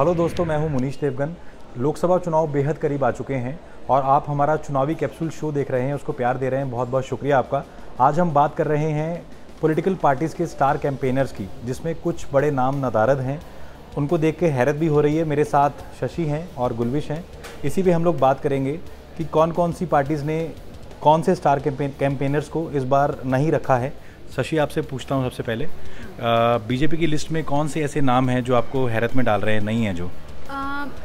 Hello दोस्तों, मैं हूं मुनीश देवगन। लोकसभा चुनाव बेहद करीब आ चुके हैं और आप हमारा चुनावी कैप्सूल शो देख रहे हैं, उसको प्यार दे रहे हैं, बहुत बहुत शुक्रिया आपका। आज हम बात कर रहे हैं पॉलिटिकल पार्टीज़ के स्टार कैंपेनर्स की, जिसमें कुछ बड़े नाम नदारद हैं। उनको देख के हैरत भी हो रही है। मेरे साथ शशि हैं और गुलविश हैं। इसी पर हम लोग बात करेंगे कि कौन कौन सी पार्टीज़ ने कौन से स्टार कैंपेनर्स को इस बार नहीं रखा है। शशि, आपसे पूछता हूँ सबसे पहले, बीजेपी की लिस्ट में कौन से ऐसे नाम हैं जो आपको हैरत में डाल रहे हैं, नहीं हैं जो?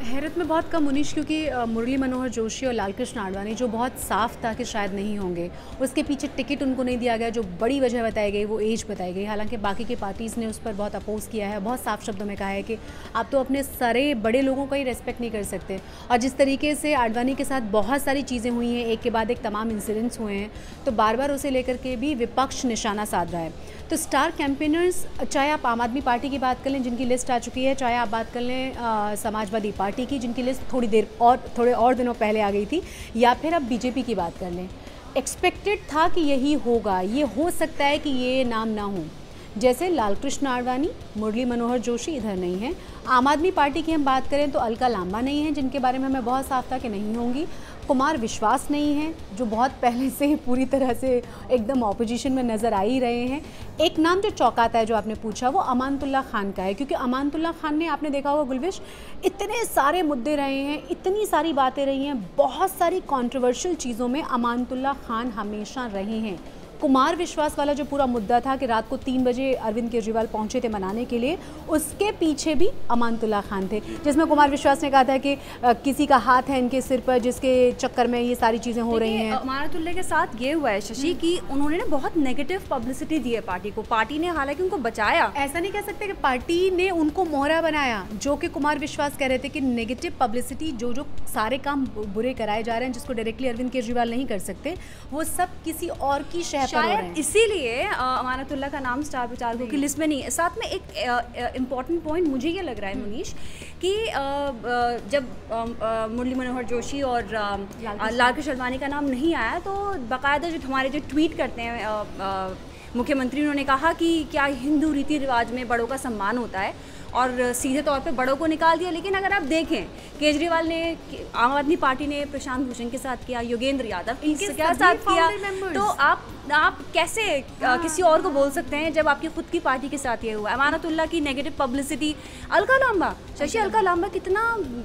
हैरत में बहुत कम मुनीश, क्योंकि मुरली मनोहर जोशी और लाल कृष्ण आडवाणी जो बहुत साफ था कि शायद नहीं होंगे, उसके पीछे टिकट उनको नहीं दिया गया। जो बड़ी वजह बताई गई वो एज बताई गई, हालांकि बाकी की पार्टीज़ ने उस पर बहुत अपोज़ किया है। बहुत साफ शब्दों में कहा है कि आप तो अपने सारे बड़े लोगों का ही रेस्पेक्ट नहीं कर सकते। और जिस तरीके से आडवाणी के साथ बहुत सारी चीज़ें हुई हैं, एक के बाद एक तमाम इंसिडेंट्स हुए हैं, तो बार बार उसे लेकर के भी विपक्ष निशाना साध रहा है। तो स्टार कैंपेनर्स, चाहे आप आम आदमी पार्टी की बात कर लें जिनकी लिस्ट आ चुकी है, चाहे आप बात कर लें समाजवादी पार्टी की जिनकी लिस्ट थोड़े और दिनों पहले आ गई थी, या फिर आप बीजेपी की बात कर लें, एक्सपेक्टेड था कि यही होगा, ये हो सकता है कि ये नाम ना हो। जैसे लाल कृष्ण आडवाणी, मुरली मनोहर जोशी इधर नहीं हैं। आम आदमी पार्टी की हम बात करें तो अलका लांबा नहीं है, जिनके बारे में हमें बहुत साफ था कि नहीं होंगी। कुमार विश्वास नहीं है, जो बहुत पहले से ही पूरी तरह से एकदम ऑपोजिशन में नज़र आ ही रहे हैं। एक नाम जो चौंकाता है, जो आपने पूछा, वो अमानतुल्लाह खान का है, क्योंकि अमानतुल्लाह खान ने, आपने देखा होगा गुलविश, इतने सारे मुद्दे रहे हैं, इतनी सारी बातें रही हैं, बहुत सारी कॉन्ट्रोवर्शियल चीज़ों में अमानतुल्लाह खान हमेशा रहे हैं। कुमार विश्वास वाला जो पूरा मुद्दा था कि रात को 3 बजे अरविंद केजरीवाल पहुंचे थे मनाने के लिए, उसके पीछे भी अमानतुल्लाह खान थे, जिसमें कुमार विश्वास ने कहा था कि किसी का हाथ है इनके सिर पर, जिसके चक्कर में ये सारी चीज़ें हो रही हैं। अमानतुल्लाह के साथ ये हुआ है शशि कि उन्होंने ना बहुत नेगेटिव पब्लिसिटी दी है पार्टी को। पार्टी ने हालांकि उनको बचाया, ऐसा नहीं कह सकते कि पार्टी ने उनको मोहरा बनाया, जो कि कुमार विश्वास कह रहे थे कि नेगेटिव पब्लिसिटी, जो जो सारे काम बुरे कराए जा रहे हैं, जिसको डायरेक्टली अरविंद केजरीवाल नहीं कर सकते, वो सब किसी और की शायद इसीलिए अमानतुल्लाह का नाम स्टार प्रचारकों की लिस्ट में नहीं है। साथ में एक इम्पॉर्टेंट पॉइंट मुझे ये लग रहा है मुनीश कि जब मुरली मनोहर जोशी और लाल कृष्ण आडवाणी का नाम नहीं आया, तो बाकायदा जो हमारे जो ट्वीट करते हैं मुख्यमंत्री, उन्होंने कहा कि क्या हिंदू रीति रिवाज में बड़ों का सम्मान होता है, और सीधे तौर पे बड़ों को निकाल दिया। लेकिन अगर आप देखें, केजरीवाल ने, आम आदमी पार्टी ने प्रशांत भूषण के साथ किया, योगेंद्र यादव इनके साथ किया, तो आप कैसे किसी और को बोल सकते हैं जब आपकी खुद की पार्टी के साथ ये हुआ। अमानतुल्लाह की नेगेटिव पब्लिसिटी, अलका लांबा, शशि अलका लांबा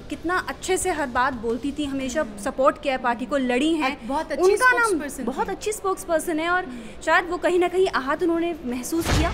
कितना अच्छे से हर बात बोलती थी, हमेशा सपोर्ट किया है पार्टी को, लड़ी हैं, उनका नाम बहुत अच्छी स्पोक्स पर्सन है, और शायद वो कहीं ना कहीं आहत उन्होंने महसूस किया।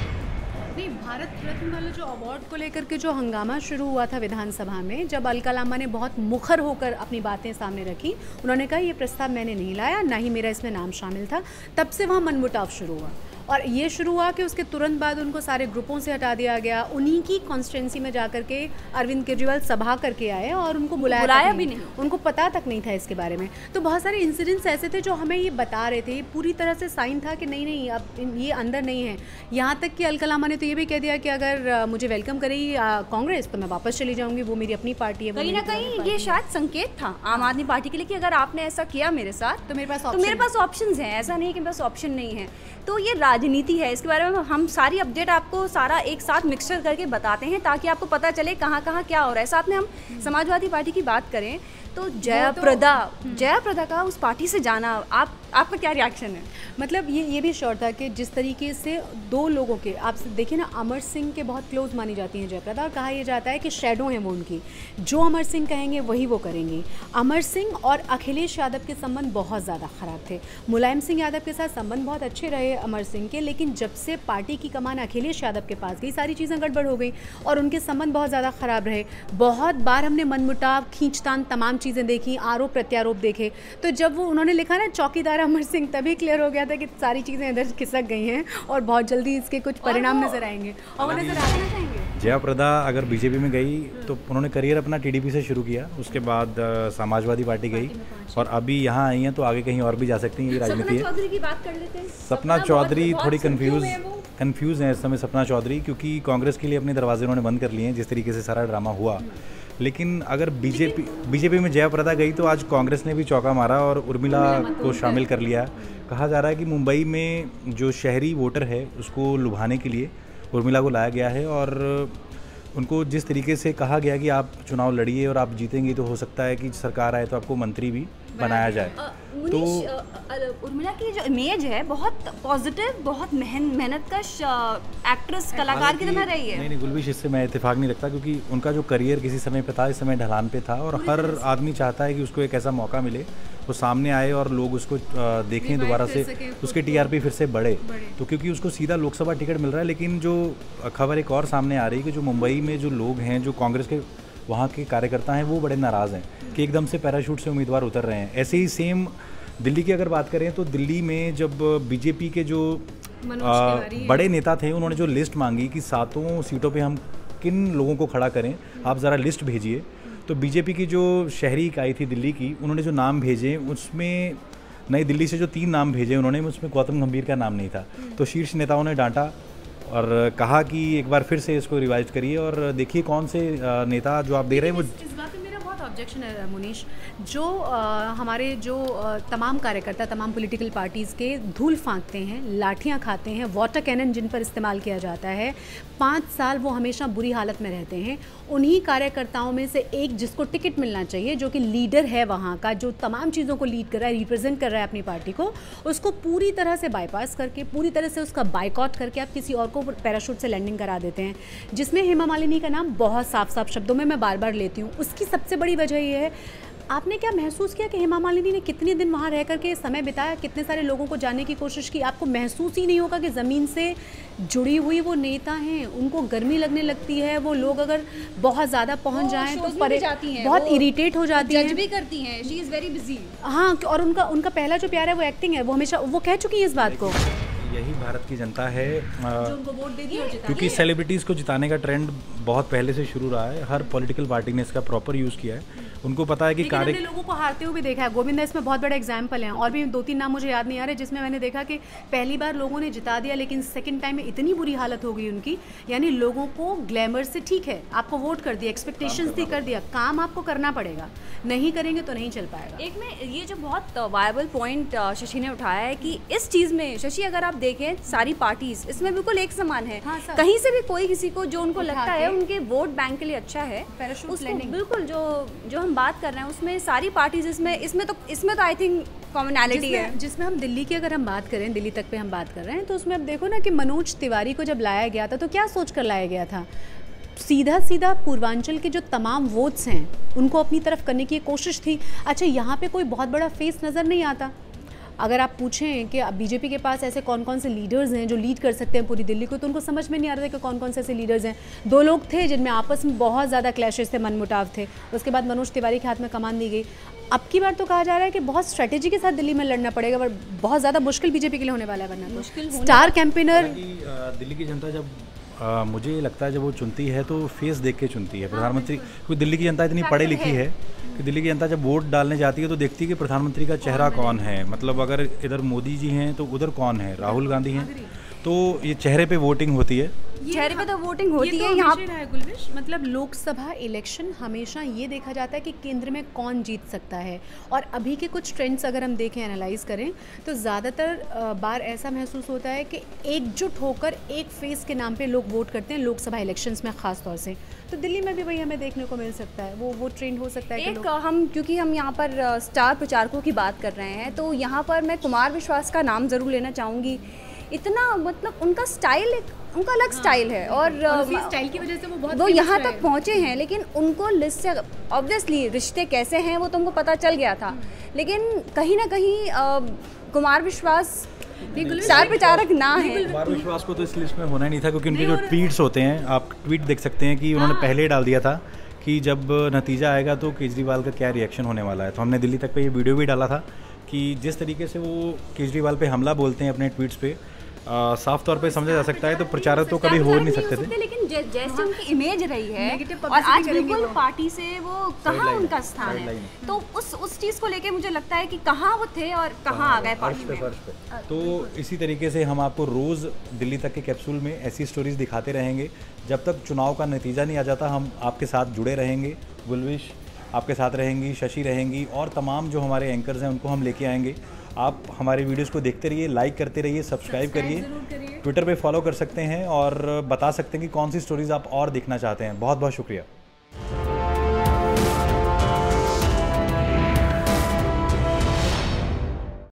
नहीं, भारत रत्न वाले जो अवार्ड को लेकर के जो हंगामा शुरू हुआ था विधानसभा में, जब अलका लांबा ने बहुत मुखर होकर अपनी बातें सामने रखी, उन्होंने कहा ये प्रस्ताव मैंने नहीं लाया, ना ही मेरा इसमें नाम शामिल था, तब से वहाँ मनमुटाव शुरू हुआ। और ये शुरू हुआ कि उसके तुरंत बाद उनको सारे ग्रुपों से हटा दिया गया। उन्हीं की कॉन्स्टिट्यूंसी में जा करके अरविंद केजरीवाल सभा करके आए, और उनको बुलाया भी नहीं, उनको पता तक नहीं था इसके बारे में। तो बहुत सारे इंसिडेंट्स ऐसे थे जो हमें ये बता रहे थे, ये पूरी तरह से साइन था कि नहीं, अब ये अंदर नहीं है। यहाँ तक कि अलका लांबा ने तो ये भी कह दिया कि अगर मुझे वेलकम करेगी कांग्रेस तो मैं वापस चली जाऊँगी, वो मेरी अपनी पार्टी है। कहीं ना कहीं ये शायद संकेत था आम आदमी पार्टी के लिए कि अगर आपने ऐसा किया मेरे साथ तो मेरे पास ऑप्शन हैं, ऐसा नहीं कि मेरे पास ऑप्शन नहीं है। तो ये राजनीति है, इसके बारे में हम सारी अपडेट आपको सारा एक साथ मिक्सचर करके बताते हैं, ताकि आपको पता चले कहाँ कहाँ क्या हो रहा है। साथ में हम समाजवादी पार्टी की बात करें तो जया प्रदा का उस पार्टी से जाना, आपका क्या रिएक्शन है? मतलब ये भी श्योर था कि जिस तरीके से दो लोगों के, आप देखिए ना, अमर सिंह के बहुत क्लोज मानी जाती हैं जया प्रदा, और कहा यह जाता है कि शैडो हैं वो उनकी, जो अमर सिंह कहेंगे वही वो करेंगे। अमर सिंह और अखिलेश यादव के संबंध बहुत ज़्यादा ख़राब थे। मुलायम सिंह यादव के साथ संबंध बहुत अच्छे रहे अमर सिंह के, लेकिन जब से पार्टी की कमान अखिलेश यादव के पास गई, सारी चीज़ें गड़बड़ हो गई और उनके संबंध बहुत ज़्यादा ख़राब रहे। बहुत बार हमने मनमुटाव, खींचतान, तमाम चीज़ें देखी, आरोप प्रत्यारोप देखे। तो जब वो उन्होंने लिखा ना चौकीदार अमर सिंह, तभी क्लियर हो गया था कि सारी चीज़ें इधर खिसक गई हैं और बहुत जल्दी इसके कुछ परिणाम नजर आएंगे। और वो नजर आना चाहेंगे। जया प्रदा अगर बीजेपी में गई तो उन्होंने करियर अपना टीडीपी से शुरू किया, उसके बाद समाजवादी पार्टी गई, और अभी यहाँ आई हैं तो आगे कहीं और भी जा सकती हैं। ये राजनीति है। सपना चौधरी थोड़ी कन्फ्यूज़ हैं इस समय सपना चौधरी, क्योंकि कांग्रेस के लिए अपने दरवाजे उन्होंने बंद कर लिए हैं जिस तरीके से सारा ड्रामा हुआ। लेकिन अगर बीजेपी में जया प्रदा गई तो आज कांग्रेस ने भी चौका मारा और उर्मिला को शामिल कर लिया। कहा जा रहा है कि मुंबई में जो शहरी वोटर है उसको लुभाने के लिए उर्मिला को लाया गया है, और उनको जिस तरीके से कहा गया कि आप चुनाव लड़िए और आप जीतेंगे तो हो सकता है कि सरकार आए तो आपको मंत्री भी बनाया जाए। तो उर्मिला की जो इमेज है बहुत पॉजिटिव, बहुत मेहनतकश एक्ट्रेस कलाकार की तरह रही है। नहीं गुलविश, इससे मैं इत्तेफाक नहीं रखता, क्योंकि उनका जो करियर किसी समय पे था, इस समय ढलान पे था और हर आदमी चाहता है कि उसको एक ऐसा मौका मिले वो सामने आए और लोग उसको देखें दोबारा से, उसके टीआरपी फिर से बढ़े। तो क्योंकि उसको सीधा लोकसभा टिकट मिल रहा है, लेकिन जो खबर एक और सामने आ रही है कि जो मुंबई में जो लोग हैं, जो कांग्रेस के वहाँ के कार्यकर्ता हैं, वो बड़े नाराज़ हैं कि एकदम से पैराशूट से उम्मीदवार उतर रहे हैं। ऐसे ही सेम दिल्ली की अगर बात करें तो दिल्ली में जब बीजेपी के जो बड़े नेता थे उन्होंने जो लिस्ट मांगी कि 7 सीटों पे हम किन लोगों को खड़ा करें, आप ज़रा लिस्ट भेजिए, तो बीजेपी की जो शहरी इकाई थी दिल्ली की, उन्होंने जो नाम भेजे उसमें नई दिल्ली से जो 3 नाम भेजे उन्होंने, उसमें गौतम गंभीर का नाम नहीं था। तो शीर्ष नेताओं ने डांटा और कहा कि एक बार फिर से इसको रिवाइज करिए और देखिए कौन से नेता जो आप दे रहे हैं वो। ऑब्जेक्शन है मुनीश, जो हमारे जो तमाम कार्यकर्ता तमाम पॉलिटिकल पार्टीज़ के धूल फांकते हैं, लाठियां खाते हैं, वाटर कैनन जिन पर इस्तेमाल किया जाता है, 5 साल वो हमेशा बुरी हालत में रहते हैं, उन्हीं कार्यकर्ताओं में से एक जिसको टिकट मिलना चाहिए, जो कि लीडर है वहाँ का, जो तमाम चीज़ों को लीड कर रहा है, रिप्रेजेंट कर रहा है अपनी पार्टी को, उसको पूरी तरह से बाईपास करके, पूरी तरह से उसका बाइकआउट करके आप किसी और को पैराशूट से लैंडिंग करा देते हैं, जिसमें हेमा मालिनी का नाम बहुत साफ शब्दों में मैं बार बार लेती हूँ। उसकी सबसे बड़ी वजह ये है, आपने क्या महसूस किया कि हेमा मालिनी ने कितने दिन वहाँ रह करके समय बिताया, कितने सारे लोगों को जानने की कोशिश की, आपको महसूस ही नहीं होगा कि ज़मीन से जुड़ी हुई वो नेता हैं, उनको गर्मी लगने लगती है, वो लोग अगर बहुत ज़्यादा पहुँच जाएं तो बहुत इरीटेट हो जाती है, जज भी करती हैं, शी इज़ वेरी बिजी। हाँ, और उनका पहला जो प्यार है वो एक्टिंग है, वो हमेशा वो कह चुकी हैं इस बात को। यही भारत की जनता है, क्योंकि सेलिब्रिटीज़ को जिताने का ट्रेंड बहुत पहले से शुरू रहा है, हर पॉलिटिकल पार्टी ने इसका प्रॉपर यूज़ किया है, उनको पता है कि कार्य लोगों को हारते हुए भी देखा है। गोविंदा इसमें बहुत बड़ा एग्जाम्पल है, और भी 2-3 नाम मुझे याद नहीं आ रहे जिसमें मैंने देखा कि पहली बार लोगों ने जिता दिया, लेकिन सेकंड टाइम में इतनी बुरी हालत हो गई उनकी, यानी लोगों को ग्लैमर से, ठीक है आपको वोट कर दिया, एक्सपेक्टेशंस भी कर दिया, काम आपको करना पड़ेगा, नहीं करेंगे तो नहीं चल पाएगा। एक में ये जो बहुत वायबल पॉइंट शशि ने उठाया है कि इस चीज़ में शशि अगर आप देखें सारी पार्टीज इसमें बिल्कुल एक समान है, कहीं से भी कोई किसी को जो उनको लगता है उनके वोट बैंक के लिए अच्छा है, बिल्कुल जो हम बात कर रहे हैं उसमें सारी पार्टीज इसमें तो आई थिंक कॉमनैलिटी है। जिसमें हम दिल्ली की अगर हम बात करें, दिल्ली तक पे हम बात कर रहे हैं, तो उसमें अब देखो ना कि मनोज तिवारी को जब लाया गया था तो क्या सोच कर लाया गया था, सीधा पूर्वांचल के जो तमाम वोट्स हैं उनको अपनी तरफ करने की कोशिश थी। अच्छा, यहाँ पे कोई बहुत बड़ा फेस नज़र नहीं आता। अगर आप पूछें कि बीजेपी के पास ऐसे कौन कौन से लीडर्स हैं जो लीड कर सकते हैं पूरी दिल्ली को, तो उनको समझ में नहीं आ रहा था कि कौन कौन से ऐसे लीडर्स हैं। 2 लोग थे जिनमें आपस में बहुत ज़्यादा क्लैशेस थे, मनमुटाव थे, उसके बाद मनोज तिवारी के हाथ में कमान दी गई। अब की बार तो कहा जा रहा है कि बहुत स्ट्रेटेजी के साथ दिल्ली में लड़ना पड़ेगा, पर बहुत ज़्यादा मुश्किल बीजेपी के लिए होने वाला है, वरना मुश्किल स्टार कैंपेनर। दिल्ली की जनता जब मुझे लगता है जब वो चुनती है तो फेस देख के चुनती है प्रधानमंत्री, क्योंकि दिल्ली की जनता इतनी पढ़ी लिखी है कि दिल्ली की जनता जब वोट डालने जाती है तो देखती है कि प्रधानमंत्री का चेहरा कौन है, मतलब अगर इधर मोदी जी हैं तो उधर कौन है, राहुल गांधी हैं, तो ये चेहरे पे वोटिंग होती है, चेहरे पे तो वोटिंग होती है। यहाँ गुलविश, मतलब लोकसभा इलेक्शन हमेशा ये देखा जाता है कि केंद्र में कौन जीत सकता है, और अभी के कुछ ट्रेंड्स अगर हम देखें, एनालाइज करें, तो ज़्यादातर बार ऐसा महसूस होता है कि एकजुट होकर एक फेस के नाम पे लोग वोट करते हैं लोकसभा इलेक्शंस में ख़ास तौर से। तो दिल्ली में भी वही हमें देखने को मिल सकता है, वो ट्रेंड हो सकता है। एक हम, क्योंकि हम यहाँ पर स्टार प्रचारकों की बात कर रहे हैं, तो यहाँ पर मैं कुमार विश्वास का नाम ज़रूर लेना चाहूँगी। इतना मतलब उनका स्टाइल, उनका अलग स्टाइल है, और उसी स्टाइल की वजह से वो यहाँ तक पहुँचे हैं, लेकिन उनको लिस्ट से ऑब्वियसली रिश्ते कैसे हैं वो तो उनको पता चल गया था, लेकिन कहीं ना कहीं कुमार विश्वास स्टार प्रचारक ना है। कुमार विश्वास को तो इस लिस्ट में होना ही नहीं था, क्योंकि उनके जो ट्वीट्स होते हैं, आप ट्वीट देख सकते हैं कि उन्होंने पहले ही डाल दिया था कि जब नतीजा आएगा तो केजरीवाल का क्या रिएक्शन होने वाला है। तो हमने दिल्ली तक पे ये वीडियो भी डाला था कि जिस तरीके से वो केजरीवाल पे हमला बोलते हैं अपने ट्वीट्स पे, साफ तौर पे समझा जा सकता है। तो प्रचारक तो कभी हो नहीं सकते थे, लेकिन जैसे उनकी इमेज रही है और आज बिल्कुल पार्टी से वो कहाँ उनका स्थान है, तो उस चीज़ को लेके मुझे लगता है कि कहाँ वो थे और कहाँ आ गए पार्टी में। तो इसी तरीके से हम आपको रोज़ दिल्ली तक के कैप्सूल में ऐसी स्टोरीज दिखाते रहेंगे। जब तक चुनाव का नतीजा नहीं आ जाता, हम आपके साथ जुड़े रहेंगे, गुलविश आपके साथ रहेंगी, शशि रहेंगी, और तमाम जो हमारे एंकर्स हैं उनको हम लेके आएंगे। आप हमारे वीडियोस को देखते रहिए, लाइक करते रहिए, सब्सक्राइब करिए, ट्विटर पे फॉलो कर सकते हैं और बता सकते हैं कि कौन सी स्टोरीज़ आप और देखना चाहते हैं। बहुत बहुत शुक्रिया।